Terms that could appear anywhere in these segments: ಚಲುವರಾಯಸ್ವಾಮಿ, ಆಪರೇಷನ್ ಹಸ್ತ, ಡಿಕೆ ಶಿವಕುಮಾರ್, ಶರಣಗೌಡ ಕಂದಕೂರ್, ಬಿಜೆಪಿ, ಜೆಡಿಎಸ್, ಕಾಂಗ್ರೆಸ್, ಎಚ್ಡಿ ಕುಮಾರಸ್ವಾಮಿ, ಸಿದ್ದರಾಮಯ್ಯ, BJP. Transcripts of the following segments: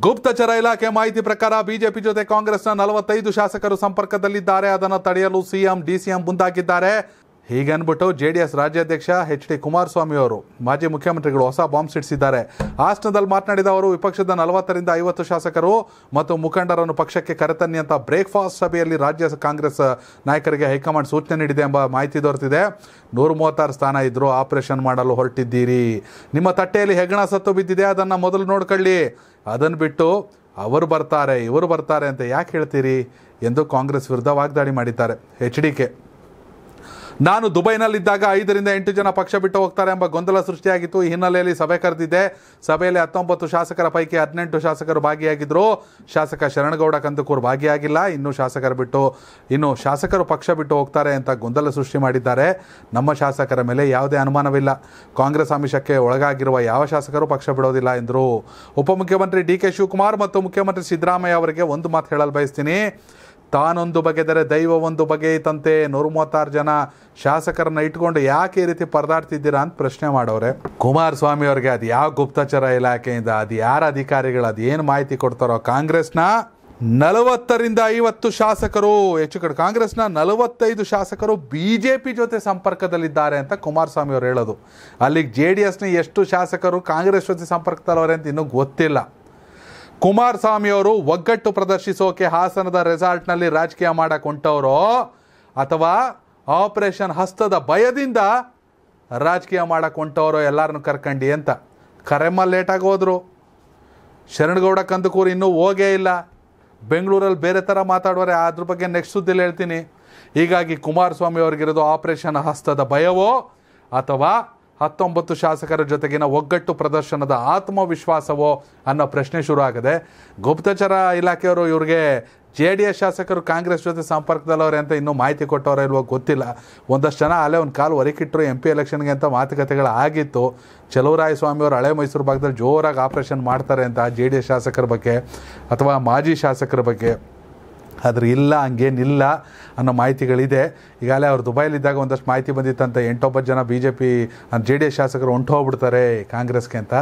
गुप्तचर इलाखे माहिती प्रकार बीजेपी जोते कांग्रेस 45 शासकरु संपर्कदल्लिद्दारे अदन्न तडेयलु सीएं डीसीएं ಮುಂದಾಗಿದ್ದಾರೆ ಹೀಗನ್ಬಿಟ್ಟು ಜೆಡಿಎಸ್ ರಾಜ್ಯಾಧ್ಯಕ್ಷ ಎಚ್ಡಿ ಕುಮಾರಸ್ವಾಮಿ ಅವರು ಮಾಜಿ ಮುಖ್ಯಮಂತ್ರಿಗಳು ಹೊಸ ಬಾಂಬ್ ಸಿಡಿಸಿದ್ದಾರೆ ಆಸ್ನದಲ್ಲಿ ಮಾತನಾಡಿದ ಅವರು ವಿಪಕ್ಷದ 40 ರಿಂದ 50 ಶಾಸಕರು ಮತ್ತು ಮುಖಂಡರನ್ನು ಪಕ್ಷಕ್ಕೆ ಕರೆತನ್ನಿ ಅಂತ ಬ್ರೇಕ್ಫಾಸ್ಟ್ ಸಭೆಯಲ್ಲಿ ರಾಜ್ಯ ಕಾಂಗ್ರೆಸ್ ನಾಯಕರಿಗೆ ಹೈಕಮಾಂಡ್ ಸೂಚನೆ ನೀಡಿದೆ ಎಂಬ ಮಾಹಿತಿ ದೊರೆತಿದೆ 136 ಸ್ಥಾನ ಇದ್ದರೂ ಆಪರೇಷನ್ ಮಾಡಲು ಹೊರಟಿದ್ದೀರಿ ನಿಮ್ಮ ತಟ್ಟೆಯಲ್ಲಿ ಹೆಗ್ಗಣ ಸತ್ತು ಬಿದ್ದಿದೆ ಅದನ್ನ ಮೊದಲು ನೋಡಿಕೊಳ್ಳಿ ಅದನ್ನ ಬಿಟ್ಟು ಅವರು ಬರ್ತಾರೆ ಇವರು ಬರ್ತಾರೆ ಅಂತ ಯಾಕೆ ಹೇಳ್ತೀರಿ ಎಂದು ಕಾಂಗ್ರೆಸ್ ವಿರುದ್ಧ ವಾಗ್ದಾಳಿ ಮಾಡಿದ್ದಾರೆ ಎಚ್ಡಿಕೆ ನಾನು ದುಬೈನಲ್ಲಿದ್ದಾಗ 5 ರಿಂದ 8 ಜನ ಪಕ್ಷ ಬಿಟ್ಟು ಹೋಗ್ತಾರೆ ಎಂಬ ಗೊಂದಲ ಸೃಷ್ಟಿಯಾಗಿತ್ತು ಈ ಹಿನ್ನೆಲೆಯಲ್ಲಿ ಸಭೆ ಕರೆದಿದ್ದೆ ಸಭೆಯಲ್ಲಿ 19 ಶಾಸಕರ ಪೈಕಿ 18 ಶಾಸಕರು ಭಾಗಿಯಾಗಿದ್ದರು ಶಾಸಕ ಶರಣಗೌಡ ಕಂದಕೂರ್ ಭಾಗಿಯಾಗಿಲ್ಲ ಇನ್ನು ಶಾಸಕರು ಪಕ್ಷ ಬಿಟ್ಟು ಹೋಗ್ತಾರೆ ಅಂತ ಗೊಂದಲ ಸೃಷ್ಟಿ ಮಾಡಿದ್ದಾರೆ ನಮ್ಮ ಶಾಸಕರ ಮೇಲೆ ಯಾವುದೇ ಅನುಮಾನವಿಲ್ಲ ಕಾಂಗ್ರೆಸ್ ಆಮಿಷಕ್ಕೆ ಒಳಗಾಗಿರುವ ಯಾವ ಶಾಸಕರು ಪಕ್ಷ ಬಿಡೋದಿಲ್ಲ ಎಂದರು ಉಪಮುಖ್ಯಮಂತ್ರಿ ಡಿಕೆ ಶಿವಕುಮಾರ್ ಮತ್ತು ಮುಖ್ಯಮಂತ್ರಿ ಸಿದ್ದರಾಮಯ್ಯ ಅವರಿಗೆ ಒಂದು ಮಾತು ಹೇಳಲು ಬಯಸುತ್ತೇನೆ ತಾನೊಂದು ಬಗೆದರೆ ದೈವವೊಂದು ಬಗೆಯಿತಂತೆ 136 ಜನ ಶಾಸಕರನ್ನ ಇಟ್ಕೊಂಡು ಯಾಕೆ ಈ ರೀತಿ ಪರದಾಡ್ತಿದ್ದೀರಾ ಅಂತ ಪ್ರಶ್ನೆ ಮಾಡೋರೆ ಕುಮಾರಸ್ವಾಮಿ ಅವರಿಗೆ ಅದು ಯಾವ ಗುಪ್ತಚರ ಇಲಾಖೆಯಿಂದ ಅದು ಯಾರ ಅಧಿಕಾರಿಗಳು ಅದು ಏನು ಮಾಹಿತಿ ಕೊಡ್ತಾರೋ ಕಾಂಗ್ರೆಸ್ನ 40 ರಿಂದ 50 ಶಾಸಕರು ಹೆಚ್ಚು ಕಡೆ ಕಾಂಗ್ರೆಸ್ನ 45 ಶಾಸಕರು ಬಿಜೆಪಿ ಜೊತೆ ಸಂಪರ್ಕದಲ್ಲಿದ್ದಾರೆ ಅಂತ ಕುಮಾರಸ್ವಾಮಿ ಅವರು ಹೇಳೋದು ಅಲ್ಲಿಗೆ ಜೆಡಿಎಸ್ನ ಎಷ್ಟು ಶಾಸಕರು ಕಾಂಗ್ರೆಸ್ ಜೊತೆ ಸಂಪರ್ಕದಲ್ಲವ್ರೆ ಅಂತ ಇನ್ನೂ ಗೊತ್ತಿಲ್ಲ ಕುಮಾರಸ್ವಾಮಿ ಅವರು ಒಗ್ಗಟ್ಟು ಪ್ರದರ್ಶಿಸೋಕೆ ಹಾಸನದ ರೆಸಾರ್ಟ್ನಲ್ಲಿ ರಾಜಕೀಯ ಮಾಡಕೊಂಡವರೋ ಅಥವಾ ಆಪರೇಷನ್ ಹಸ್ತದ ಭಯದಿಂದ ರಾಜಕೀಯ ಮಾಡಕೊಂಡವರೋ ಎಲ್ಲರನ್ನು ಕರ್ಕಂಡಿ ಅಂತ ಕರೆಮಲ್ಲಿ ಲೇಟಾಗಿ ಹೋದರು ಶರಣಗೌಡ ಕಂದಕೂರು ಇನ್ನೂ ಹೋಗೇ ಇಲ್ಲ ಬೆಂಗಳೂರಲ್ಲಿ ಬೇರೆ ಥರ ಮಾತಾಡೋರೆ ಅದ್ರ ಬಗ್ಗೆ ನೆಕ್ಸ್ಟ್ ಸುದ್ದಿಯಲ್ಲಿ ಹೇಳ್ತೀನಿ ಹೀಗಾಗಿ ಕುಮಾರಸ್ವಾಮಿ ಅವ್ರಿಗಿರೋದು ಆಪರೇಷನ್ ಹಸ್ತದ ಭಯವೋ ಅಥವಾ 19 ಶಾಸಕರ ಜೊತೆಗಿನ ಒಗ್ಗಟ್ಟು ಪ್ರದರ್ಶನದ ಆತ್ಮವಿಶ್ವಾಸವೋ ಅನ್ನೋ ಪ್ರಶ್ನೆ ಶುರು ಆಗಿದೆ ಗುಪ್ತಚರ ಇಲಾಖೆಯವರು ಇವರಿಗೆ ಜೆ ಡಿ ಎಸ್ ಶಾಸಕರು ಕಾಂಗ್ರೆಸ್ ಜೊತೆ ಸಂಪರ್ಕದಲ್ಲವ್ರೆ ಅಂತ ಇನ್ನೂ ಮಾಹಿತಿ ಕೊಟ್ಟವ್ರ ಇಲ್ವೋ ಗೊತ್ತಿಲ್ಲ ಒಂದಷ್ಟು ಜನ ಅಲ್ಲೇ ಒಂದು ಕಾಲು ಹೊರಕಿಟ್ಟರು ಎಂ ಪಿ ಎಲೆಕ್ಷನ್ಗೆ ಅಂತ ಮಾತುಕತೆಗಳಾಗಿತ್ತು ಚಲುವರಾಯಸ್ವಾಮಿಯವರು ಹಳೆ ಮೈಸೂರು ಭಾಗದಲ್ಲಿ ಜೋರಾಗಿ ಆಪರೇಷನ್ ಮಾಡ್ತಾರೆ ಅಂತ ಜೆ ಡಿ ಎಸ್ ಶಾಸಕರ ಬಗ್ಗೆ ಅಥವಾ ಮಾಜಿ ಶಾಸಕರ ಬಗ್ಗೆ ಆದರೆ ಇಲ್ಲ ಹಂಗೇನಿಲ್ಲ ಅನ್ನೋ ಮಾಹಿತಿಗಳಿದೆ ಈಗಾಗಲೇ ಅವರು ದುಬೈಲಿದ್ದಾಗ ಒಂದಷ್ಟು ಮಾಹಿತಿ ಬಂದಿತ್ತಂತ 8-9 ಜನ B J P J D S ಶಾಸಕರು ಹೊಂಟು ಹೋಗ್ಬಿಡ್ತಾರೆ ಕಾಂಗ್ರೆಸ್ಗೆ ಅಂತ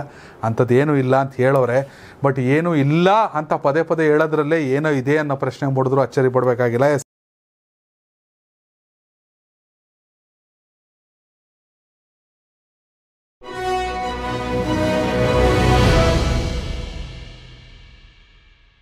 ಅಂಥದ್ದು ಏನೂ ಇಲ್ಲ ಅಂತ ಹೇಳೋರೆ ಬಟ್ ಏನೂ ಇಲ್ಲ ಅಂತ ಪದೇ ಪದೇ ಹೇಳೋದ್ರಲ್ಲೇ ಏನೋ ಇದೆ ಅನ್ನೋ ಪ್ರಶ್ನೆ ಮಾಡಿದ್ರು ಅಚ್ಚರಿ ಪಡಬೇಕಾಗಿಲ್ಲ.